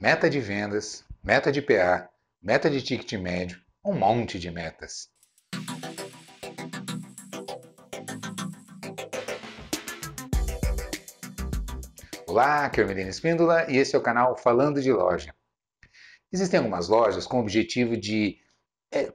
meta de vendas, meta de PA, meta de ticket médio, um monte de metas. Olá, aqui é o Ermelino Espíndola e esse é o canal Falando de Loja. Existem algumas lojas com o objetivo de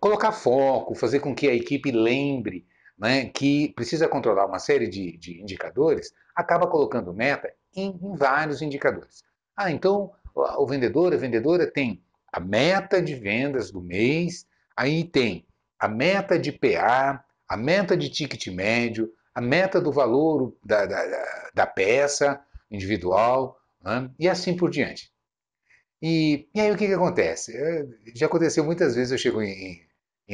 colocar foco, fazer com que a equipe lembre, né, que precisa controlar uma série de indicadores, acaba colocando meta em vários indicadores. Ah, então o vendedor, a vendedora tem a meta de vendas do mês, aí tem a meta de PA, a meta de ticket médio, a meta do valor da peça individual, né? E assim por diante. E aí o que acontece? Já aconteceu muitas vezes, eu chego em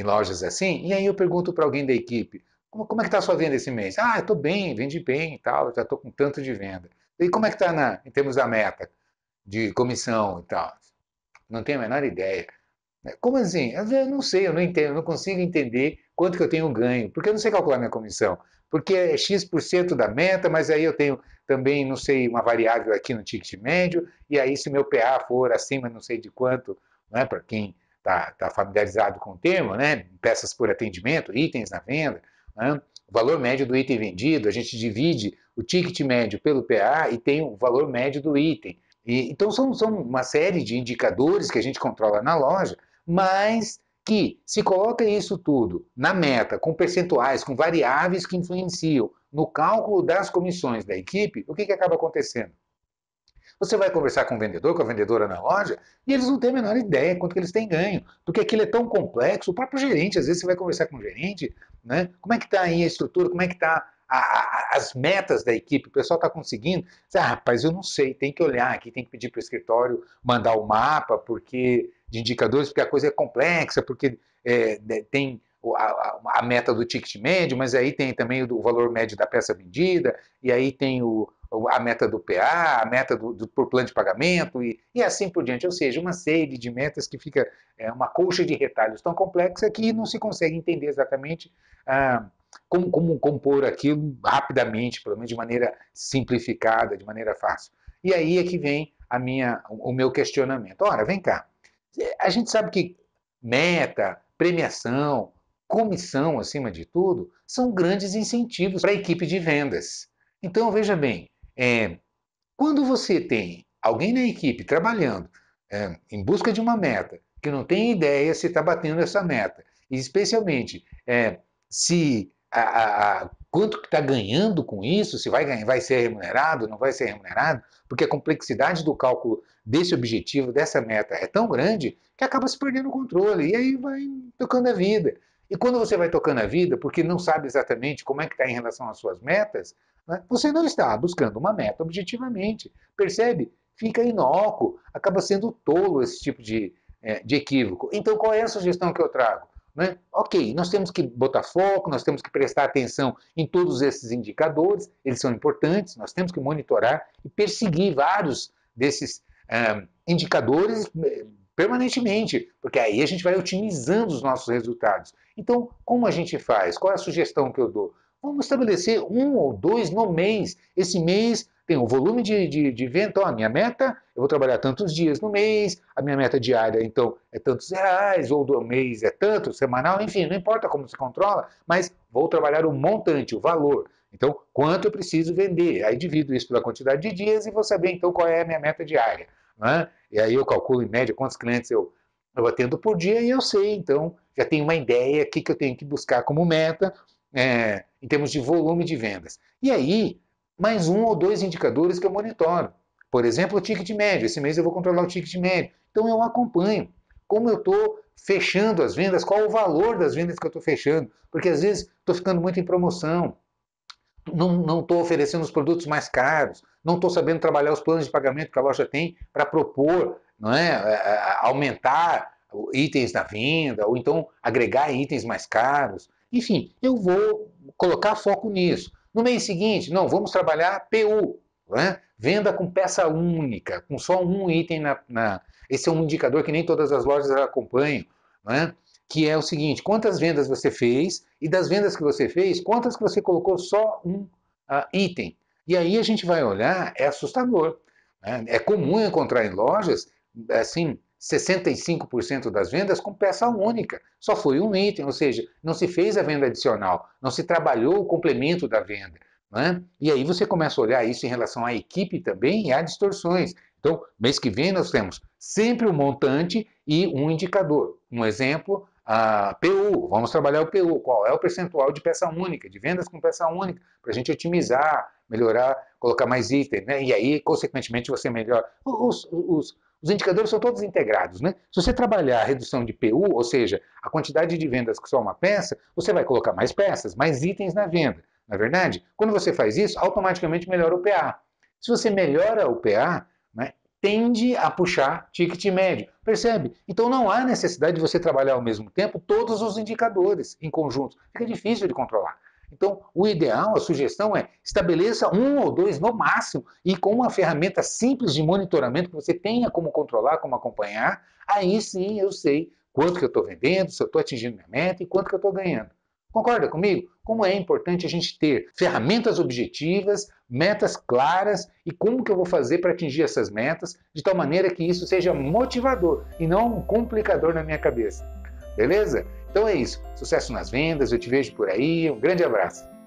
lojas assim, e aí eu pergunto para alguém da equipe, como é que está a sua venda esse mês? Ah, eu estou bem, vendi bem e tal, já estou com tanto de venda. E como é que está em termos da meta de comissão e tal? Não tenho a menor ideia. Como assim? Eu não sei, eu não entendo, eu não consigo entender quanto que eu tenho ganho, porque eu não sei calcular minha comissão, porque é X% da meta, mas aí eu tenho também, não sei, uma variável aqui no ticket médio, e aí se meu PA for acima, não sei de quanto, né, para quem está familiarizado com o termo, né, peças por atendimento, itens na venda, né, o valor médio do item vendido, a gente divide o ticket médio pelo PA e tem o valor médio do item. Então são uma série de indicadores que a gente controla na loja, mas que se coloca isso tudo na meta, com percentuais, com variáveis que influenciam no cálculo das comissões da equipe, o que acaba acontecendo? Você vai conversar com o vendedor, com a vendedora na loja, e eles não têm a menor ideia quanto que eles têm ganho, porque aquilo é tão complexo, o próprio gerente, às vezes você vai conversar com o gerente, né? Como é que está aí a estrutura, como é que está as metas da equipe, o pessoal está conseguindo? Ah, rapaz, eu não sei, tem que olhar aqui, tem que pedir para o escritório mandar o mapa porque, de indicadores, porque a coisa é complexa, porque tem a meta do ticket médio, mas aí tem também o valor médio da peça vendida, e aí tem a meta do PA, a meta por plano de pagamento, e assim por diante. Ou seja, uma série de metas que fica uma colcha de retalhos tão complexa que não se consegue entender exatamente como compor aquilo rapidamente, pelo menos de maneira simplificada, de maneira fácil. E aí é que vem o meu questionamento. Ora, vem cá, a gente sabe que meta, premiação, comissão, acima de tudo, são grandes incentivos para a equipe de vendas. Então, veja bem, quando você tem alguém na equipe trabalhando em busca de uma meta, que não tem ideia se está batendo essa meta, e especialmente se quanto que está ganhando com isso, se vai ser remunerado, não vai ser remunerado, porque a complexidade do cálculo desse objetivo, dessa meta, é tão grande que acaba se perdendo o controle, e aí vai tocando a vida. E quando você vai tocando a vida, porque não sabe exatamente como é que está em relação às suas metas, né, você não está buscando uma meta objetivamente, percebe? Fica inócuo, acaba sendo tolo esse tipo de equívoco. Então, qual é a sugestão que eu trago? Né? Ok, nós temos que botar foco, nós temos que prestar atenção em todos esses indicadores, eles são importantes, nós temos que monitorar e perseguir vários desses indicadores permanentemente, porque aí a gente vai otimizando os nossos resultados. Então, como a gente faz? Qual é a sugestão que eu dou? Vamos estabelecer 1 ou 2 no mês. Esse mês tem o volume de venda, então a minha meta, eu vou trabalhar tantos dias no mês, a minha meta diária, então, é tantos reais, ou do mês é tanto, semanal, enfim, não importa como se controla, mas vou trabalhar o montante, o valor. Então, quanto eu preciso vender? Aí divido isso pela quantidade de dias e vou saber, então, qual é a minha meta diária, né? E aí eu calculo, em média, quantos clientes eu atendo por dia e eu sei, então, já tenho uma ideia do que eu tenho que buscar como meta, em termos de volume de vendas. E aí, mais 1 ou 2 indicadores que eu monitoro. Por exemplo, o ticket médio. Esse mês eu vou controlar o ticket médio. Então eu acompanho como eu estou fechando as vendas, qual o valor das vendas que eu estou fechando. Porque às vezes estou ficando muito em promoção, não estou oferecendo os produtos mais caros, não estou sabendo trabalhar os planos de pagamento que a loja tem para propor, não é? Aumentar itens na venda, ou então agregar itens mais caros. Enfim, eu vou colocar foco nisso. No mês seguinte, não, vamos trabalhar PU, né? Venda com peça única, com só um item Esse é um indicador que nem todas as lojas acompanham, né? Que é o seguinte, quantas vendas você fez e das vendas que você fez, quantas que você colocou só um item. E aí a gente vai olhar, é assustador, né? É comum encontrar em lojas assim, 65% das vendas com peça única. Só foi um item, ou seja, não se fez a venda adicional, não se trabalhou o complemento da venda. Né? E aí você começa a olhar isso em relação à equipe também e a distorções. Então, mês que vem nós temos sempre um montante e um indicador. Um exemplo, a PU. Vamos trabalhar o PU. Qual é o percentual de peça única, de vendas com peça única, para a gente otimizar, melhorar, colocar mais itens, né? E aí, consequentemente, você melhora. Os indicadores são todos integrados, né? Se você trabalhar a redução de PU, ou seja, a quantidade de vendas que só uma peça, você vai colocar mais peças, mais itens na venda. Na verdade, quando você faz isso, automaticamente melhora o PA. Se você melhora o PA, né, tende a puxar ticket médio, percebe? Então não há necessidade de você trabalhar ao mesmo tempo todos os indicadores em conjunto. Fica difícil de controlar. Então o ideal, a sugestão é estabeleça um ou dois no máximo e com uma ferramenta simples de monitoramento que você tenha como controlar, como acompanhar, aí sim eu sei quanto que eu estou vendendo, se eu estou atingindo minha meta e quanto que eu estou ganhando. Concorda comigo? Como é importante a gente ter ferramentas objetivas, metas claras e como que eu vou fazer para atingir essas metas de tal maneira que isso seja motivador e não um complicador na minha cabeça. Beleza? Então é isso. Sucesso nas vendas, eu te vejo por aí. Um grande abraço.